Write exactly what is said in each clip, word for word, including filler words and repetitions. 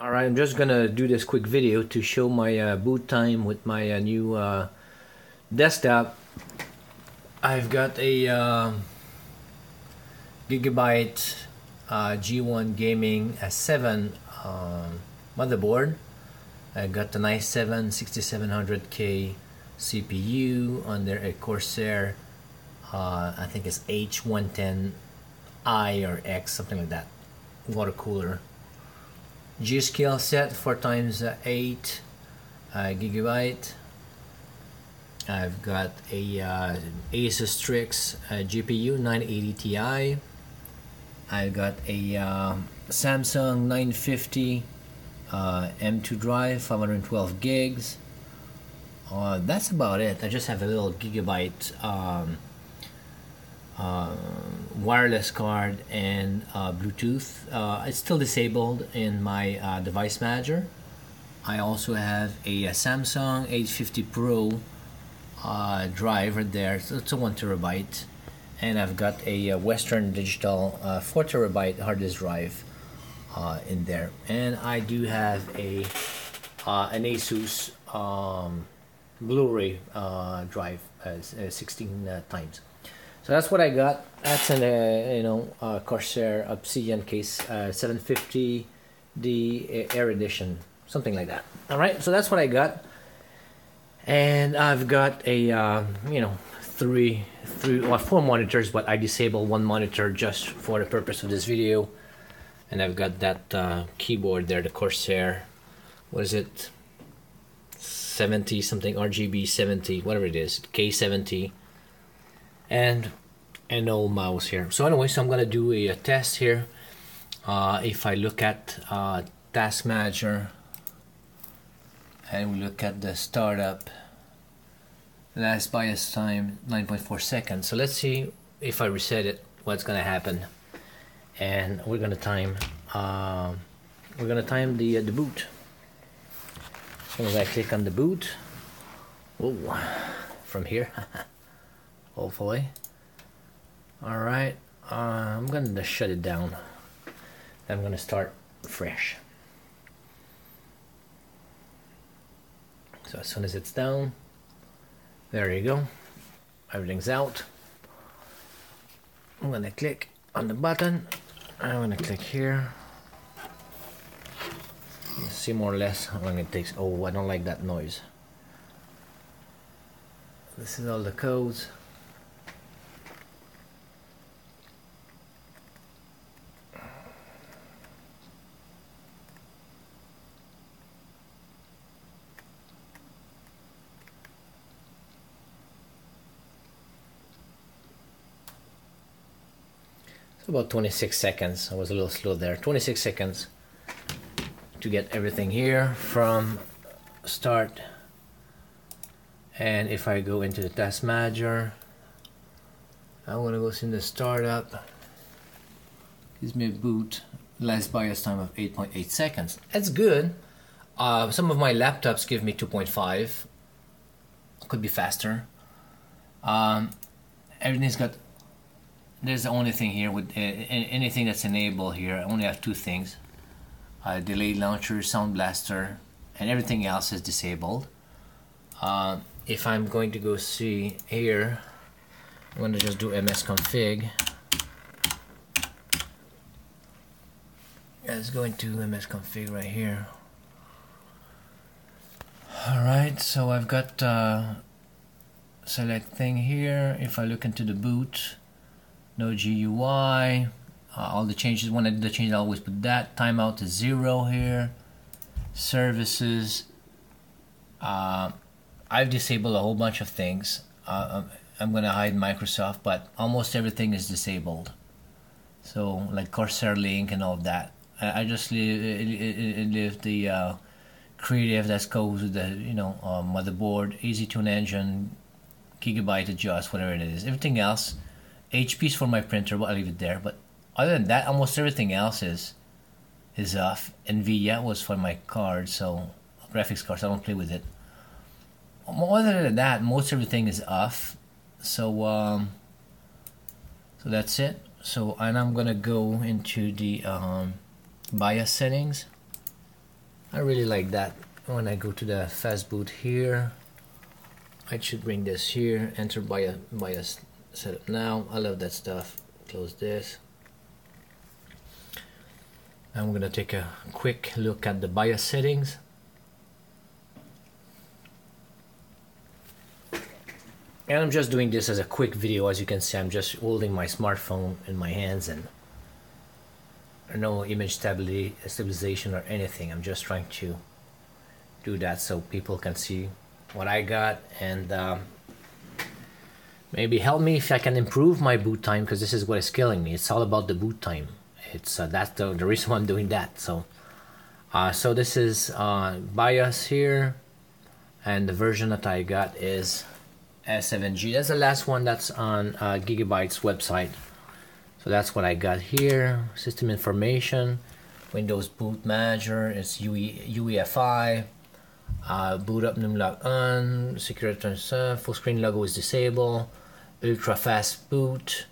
Alright, I'm just gonna do this quick video to show my uh, boot time with my uh, new uh, desktop. I've got a uh, Gigabyte uh, G one Gaming S seven uh, motherboard. I've got an i seven sixty-seven hundred K C P U under a Corsair, uh, I think it's H one ten i or X, something like that, water cooler. G.Skill set four times eight uh, gigabyte. I've got a uh, Asus Strix uh, G P U nine eighty T I. I've got a uh, Samsung nine fifty uh, M two drive, five hundred twelve gigs. Uh, that's about it. I just have a little gigabyte um, uh, wireless card and uh, Bluetooth. Uh, it's still disabled in my uh, device manager. I also have a, a Samsung eight fifty Pro uh, drive right there, so it's a one terabyte, and I've got a, a Western Digital uh, four terabyte hard disk drive uh, in there, and I do have a uh, an Asus um, Blu-ray uh, drive, uh, sixteen uh, times. So that's what I got. That's an uh, you know uh, Corsair Obsidian case uh, seven fifty D Air Edition, something like that. All right, so that's what I got, and I've got a uh, you know three three or well, four monitors, but I disabled one monitor just for the purpose of this video, and I've got that uh, keyboard there, the Corsair. What is it? seventy something R G B seventy, whatever it is, K seventy. And an old mouse here. So anyway, so I'm gonna do a, a test here. Uh, if I look at uh, Task Manager and we look at the startup, last bias time nine point four seconds. So let's see if I reset it, what's gonna happen. And we're gonna time. Uh, we're gonna time the uh, the boot. As soon as I click on the boot, oh, from here. Hopefully. All right, uh, I'm gonna shut it down. I'm gonna start fresh. So as soon as it's down, there you go. Everything's out. I'm gonna click on the button. I'm gonna click here. You see more or less how long it takes. Oh, I don't like that noise. This is all the codes. About twenty-six seconds. I was a little slow there. twenty-six seconds to get everything here from start. And if I go into the task manager, I want to go see the startup. Gives me a boot. Last BIOS time of eight point eight seconds. That's good. Uh, some of my laptops give me two point five. Could be faster. Um, everything's got. There's the only thing here with uh, anything that's enabled here. I only have two things: uh, delay launcher, sound blaster, and everything else is disabled. Uh, if I'm going to go see here, I'm going to just do msconfig. Let's go into msconfig right here. All right, so I've got uh, select thing here. If I look into the boot. No G U I, uh, all the changes, when I did the change I always put that, timeout is zero here, services, uh, I've disabled a whole bunch of things, uh, I'm gonna hide Microsoft, but almost everything is disabled, so like Corsair Link and all of that. I, I just leave, leave the uh, creative that goes with the you know uh, motherboard, easy tune engine, gigabyte adjust, whatever it is, everything else. H P's for my printer, but I'll leave it there. But other than that, almost everything else is is off. NVIDIA was for my card, so graphics cards, I don't play with it. Other than that, most everything is off. So um, so that's it. So and I'm gonna go into the um, BIOS settings. I really like that. When I go to the fast boot here, I should bring this here, enter BIOS, BIOS setup now. I love that stuff. Close this. I'm gonna take a quick look at the BIOS settings. And I'm just doing this as a quick video. As you can see, I'm just holding my smartphone in my hands and no image stability, stabilization or anything. I'm just trying to do that so people can see what I got, and um, maybe help me if I can improve my boot time, because this is what is killing me. It's all about the boot time. It's uh, that's the, the reason why I'm doing that. So uh, so this is uh, BIOS here, and the version that I got is S seven G. That's the last one that's on uh, Gigabyte's website. So that's what I got here. System information, Windows boot manager, it's U E F I, uh, boot up, numlock on, security transfer, full screen logo is disabled, ultra fast boot,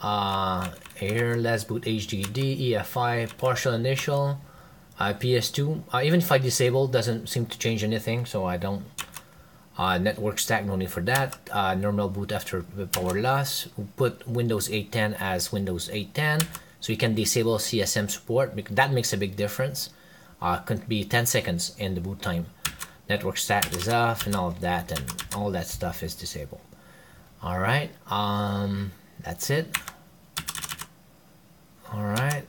uh, here last boot H D D, E F I, partial initial, uh, P S two. Uh, even if I disable, doesn't seem to change anything, so I don't. Uh, network stack, no need for that. Uh, normal boot after power loss. We put Windows eight ten as Windows eight ten, so you can disable C S M support, because that makes a big difference. Uh, could be ten seconds in the boot time. Network stack is off and all of that, and all that stuff is disabled. All right, um, that's it. All right,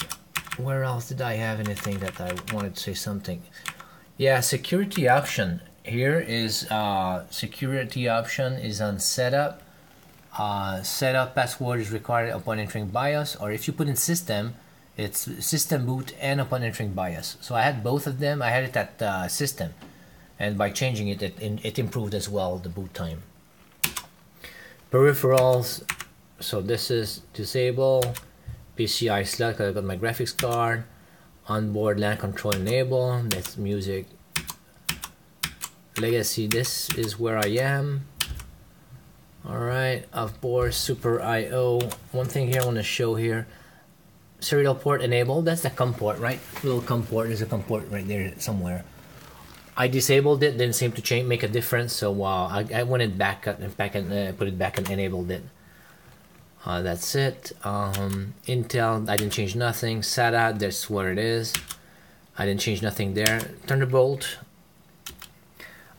where else did I have anything that I wanted to say something? Yeah, security option. Here is uh, security option is on setup. Uh, setup password is required upon entering BIOS, or if you put in system, it's system boot and upon entering BIOS. So I had both of them. I had it at uh, system, and by changing it, it, it improved as well the boot time. Peripherals, so this is disable. P C I slot, because I got my graphics card. Onboard LAN control enable, that's music. Legacy, this is where I am. Alright, of board super I O. One thing here I want to show here, serial port enable, that's the COM port, right? Little COM port, there's a COM port right there somewhere. I disabled it, didn't seem to change, make a difference, so uh, I, I went it back, back and uh, put it back and enabled it. Uh, that's it. Um, Intel, I didn't change nothing. SATA, that's where it is. I didn't change nothing there. Thunderbolt,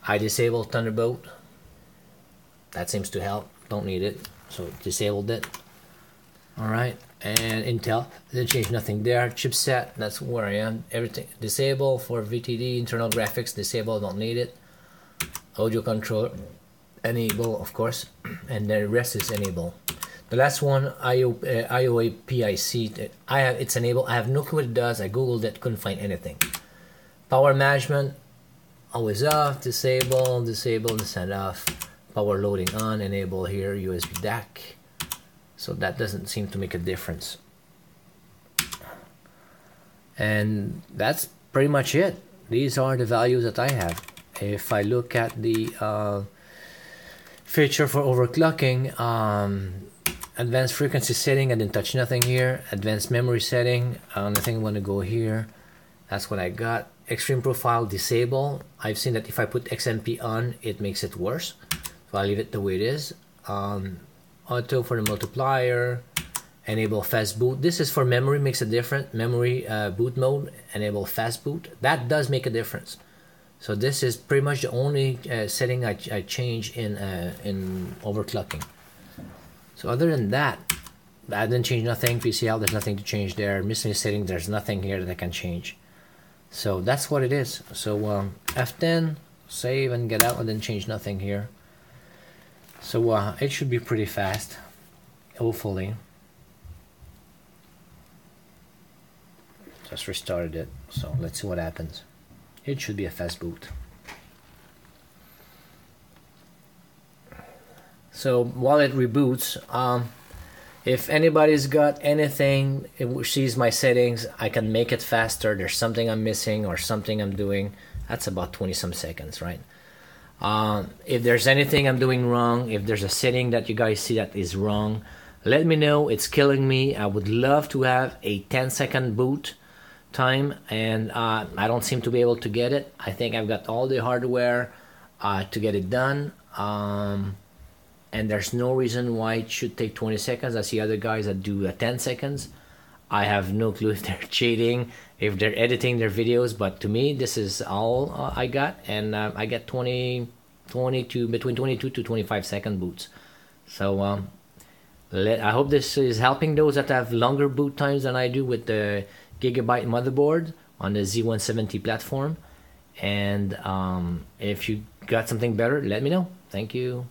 I disabled Thunderbolt. That seems to help. Don't need it, so disabled it. All right, and Intel, didn't change nothing there. Chipset, that's where I am. Everything disabled for V T D. Internal graphics disabled. Don't need it. Audio control enable, of course, and the rest is enable. The last one, I O, uh, I O A P I C. I have it's enabled. I have no clue what it does. I googled it, couldn't find anything. Power management. Always off, disable, disable, and send off. Power loading on, enable here, U S B D A C. So that doesn't seem to make a difference. And that's pretty much it. These are the values that I have. If I look at the uh, feature for overclocking, um, advanced frequency setting, I didn't touch nothing here. Advanced memory setting, uh, nothing I want to go here. That's what I got. Extreme profile disable. I've seen that if I put X M P on, it makes it worse, so I'll leave it the way it is. Um, auto for the multiplier, enable fast boot. This is for memory, makes a difference. Memory uh, boot mode, enable fast boot. That does make a difference. So this is pretty much the only uh, setting I, I change in uh, in overclocking. So other than that, I didn't change nothing. P C L, there's nothing to change there. Missing setting, there's nothing here that I can change. So that's what it is. So um, F ten, save and get out, and then change nothing here. So uh, it should be pretty fast, hopefully. Just restarted it, so let's see what happens. It should be a fast boot. So while it reboots, um, if anybody's got anything, it sees my settings, I can make it faster. There's something I'm missing or something I'm doing. That's about twenty some seconds, right? Um, if there's anything I'm doing wrong, if there's a setting that you guys see that is wrong, let me know. It's killing me. I would love to have a ten second boot time, and uh, I don't seem to be able to get it. I think I've got all the hardware uh, to get it done, um, and there's no reason why it should take twenty seconds. I see other guys that do uh, ten seconds. I have no clue if they're cheating, if they're editing their videos, but to me this is all uh, I got, and uh, I get twenty, twenty-two, between twenty-two to twenty-five second boots. So um, let, I hope this is helping those that have longer boot times than I do with the Gigabyte motherboard on the Z one seventy platform. And um, if you got something better, let me know. Thank you.